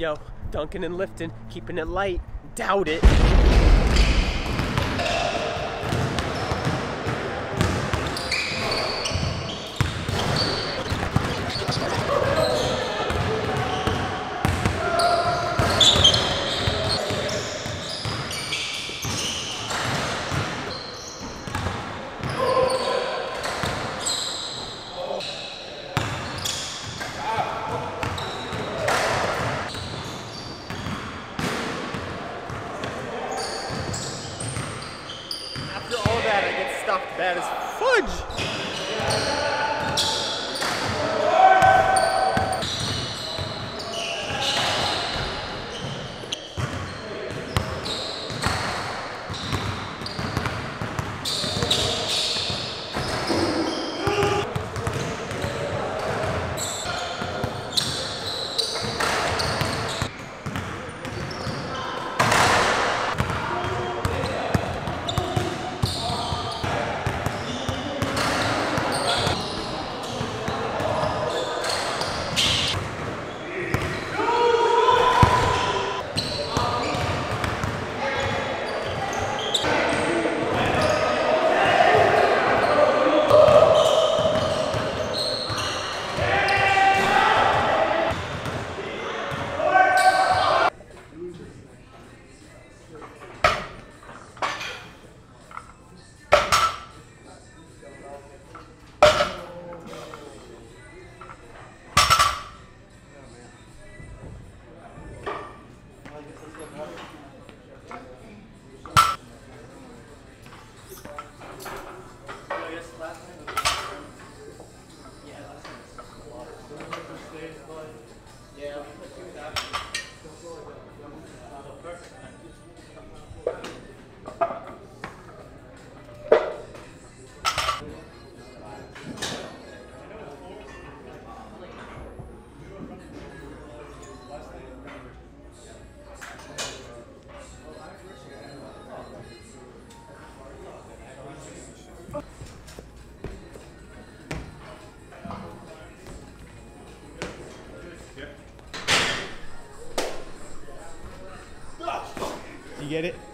Yo, Duncan and Lifton, keeping it light. Doubt it. That is fudge! Get it?